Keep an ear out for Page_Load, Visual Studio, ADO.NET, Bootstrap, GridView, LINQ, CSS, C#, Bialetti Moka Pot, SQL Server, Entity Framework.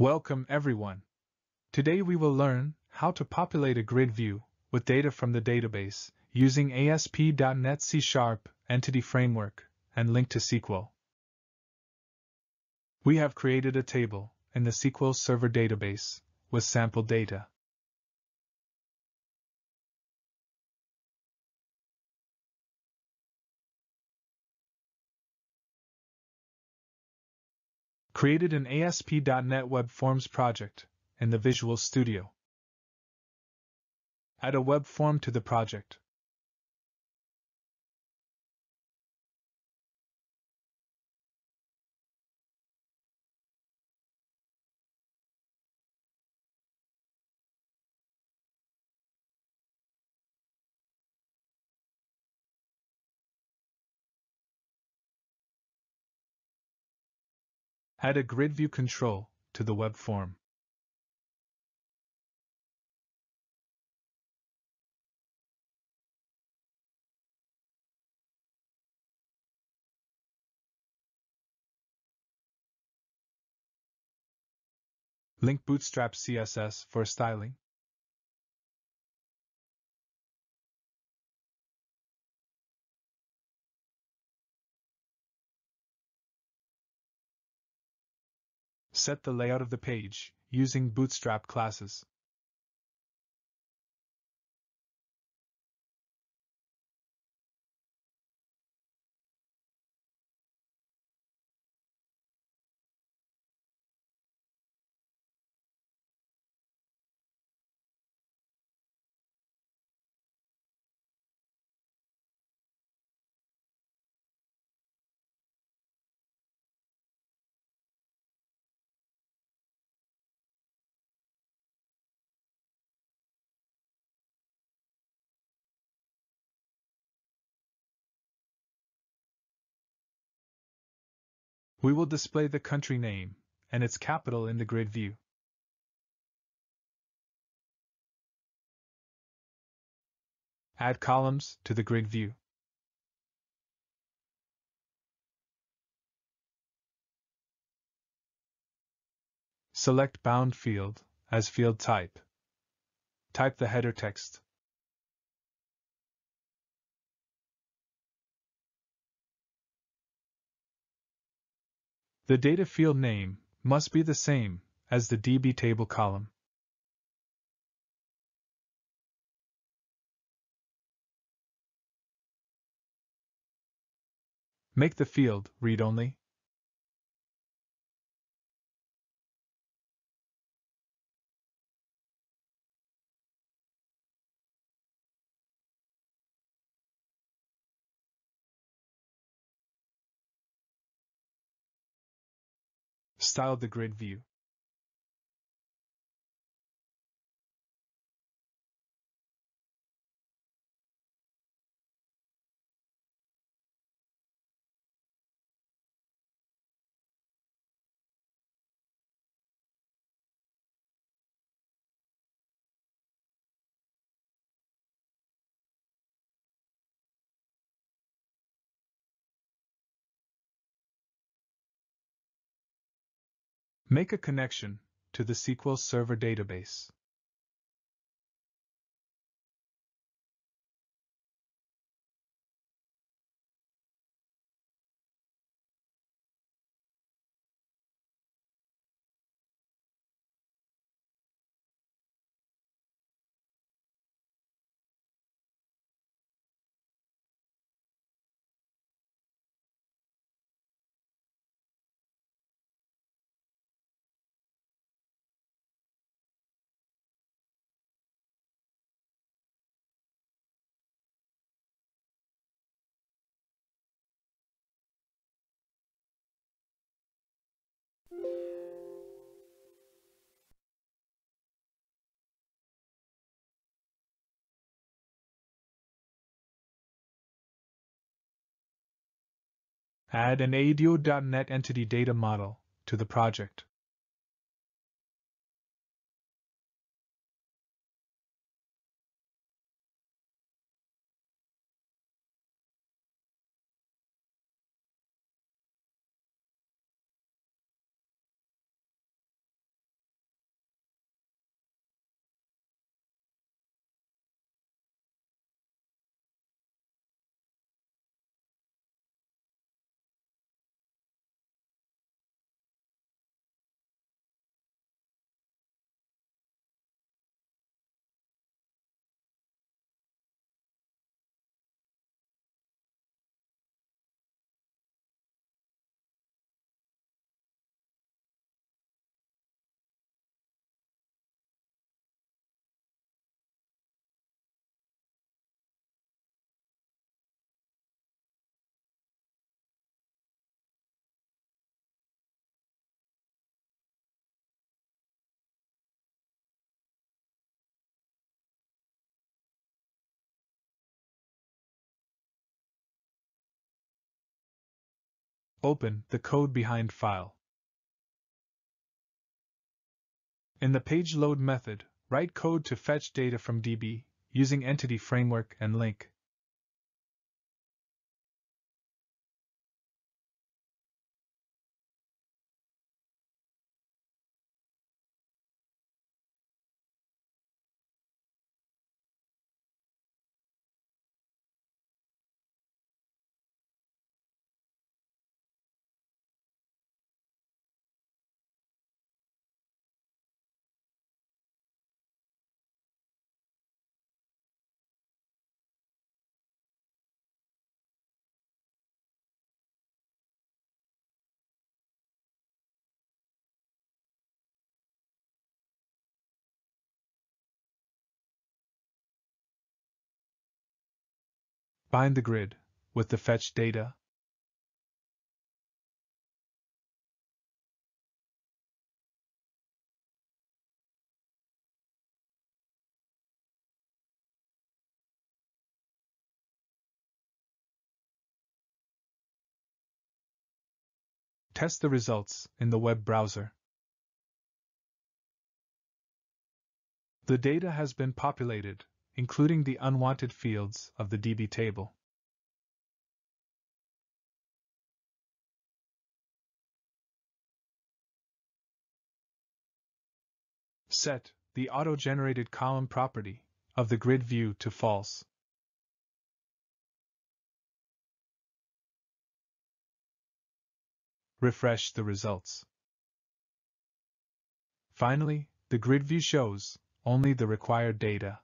Welcome everyone. Today we will learn how to populate a grid view with data from the database using ASP.NET C#, Entity Framework, and LINQ to SQL. We have created a table in the SQL Server database with sample data. Created an ASP.NET Web Forms project in the Visual Studio. Add a web form to the project. Add a GridView control to the web form. Link Bootstrap CSS for styling. Set the layout of the page using Bootstrap classes. We will display the country name and its capital in the grid view. Add columns to the grid view. Select bound field as field type. Type the header text. The data field name must be the same as the DB table column. Make the field read-only. Style the grid view. Make a connection to the SQL Server database. Add an ADO.NET Entity Data Model to the project. Open the code behind file. In the Page_Load method, write code to fetch data from DB, using Entity Framework and LINQ. Bind the grid with the fetched data. Test the results in the web browser. The data has been populated, including the unwanted fields of the DB table. Set the auto-generated column property of the grid view to false. Refresh the results. Finally, the grid view shows only the required data.